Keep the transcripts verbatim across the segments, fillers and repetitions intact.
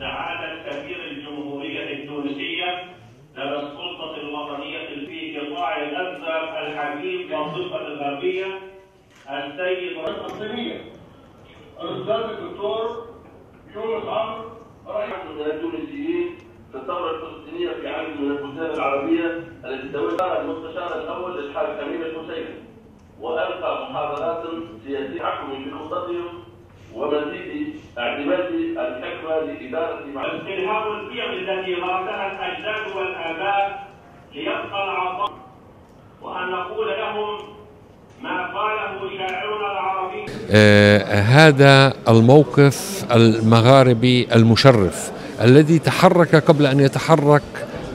سعادة الكبير الجمهورية التونسية لدى السلطة الوطنية في قطاع غزة الحكيم والضفة الغربية السيد رئيس الصينية الأستاذ الدكتور يونس عمرو رئيس التونسيين في الثورة الفلسطينية في عدد من البلدان العربية التي تولى المستشار الأول للحاج أمين الحسيني وألقى محاضرات سياسية حكم في خططهم ومزيد اعتماد الحكمة لإدارة استلهام القيم التي غادرت الأجداد والآباء ليبقى العطاء، وأن نقول لهم ما قاله شاعرنا العربي. آه هذا الموقف المغاربي المشرف الذي تحرك قبل أن يتحرك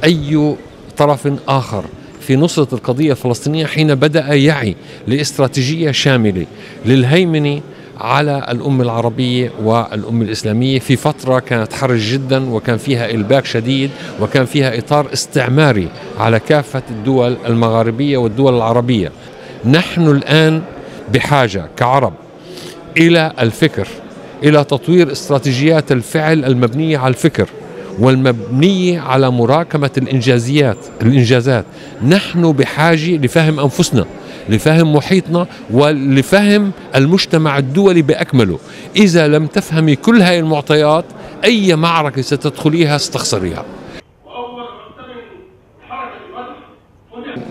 أي طرف آخر في نصرة القضية الفلسطينية، حين بدأ يعي لاستراتيجية شاملة للهيمنة على الأمة العربية والأمة الإسلامية في فترة كانت حرج جدا، وكان فيها إلباك شديد، وكان فيها إطار استعماري على كافة الدول المغاربية والدول العربية. نحن الآن بحاجة كعرب إلى الفكر، إلى تطوير استراتيجيات الفعل المبنية على الفكر والمبنية على مراكمة الإنجازيات الإنجازات. نحن بحاجة لفهم أنفسنا، لفهم محيطنا، ولفهم المجتمع الدولي بأكمله. إذا لم تفهمي كل هاي المعطيات، أي معركة ستدخليها ستخسريها.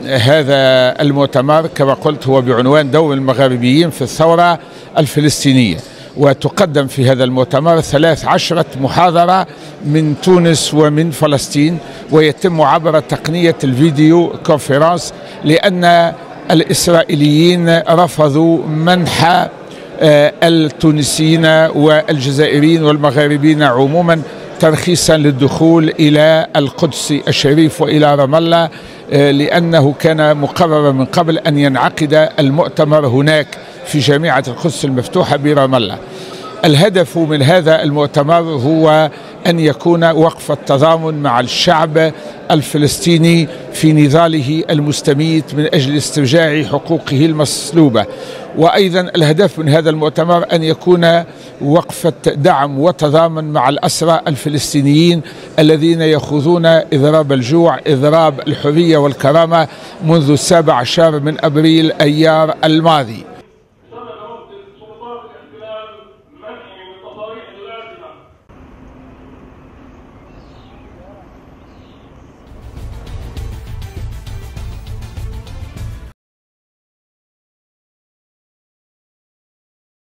هذا المؤتمر كما قلت هو بعنوان دور المغاربيين في الثورة الفلسطينية، وتقدم في هذا المؤتمر ثلاث عشرة محاضرة من تونس ومن فلسطين، ويتم عبر تقنية الفيديو كونفرنس، لأن الإسرائيليين رفضوا منح التونسيين والجزائريين والمغاربين عموما ترخيصا للدخول إلى القدس الشريف وإلى رام الله، لأنه كان مقرر من قبل أن ينعقد المؤتمر هناك في جامعة القدس المفتوحة برام الله. الهدف من هذا المؤتمر هو أن يكون وقفة تضامن مع الشعب الفلسطيني في نضاله المستميت من أجل استرجاع حقوقه المسلوبة، وأيضا الهدف من هذا المؤتمر أن يكون وقفة دعم وتضامن مع الأسرى الفلسطينيين الذين يخوضون إضراب الجوع، إضراب الحرية والكرامة منذ السابع عشر من أبريل أيار الماضي.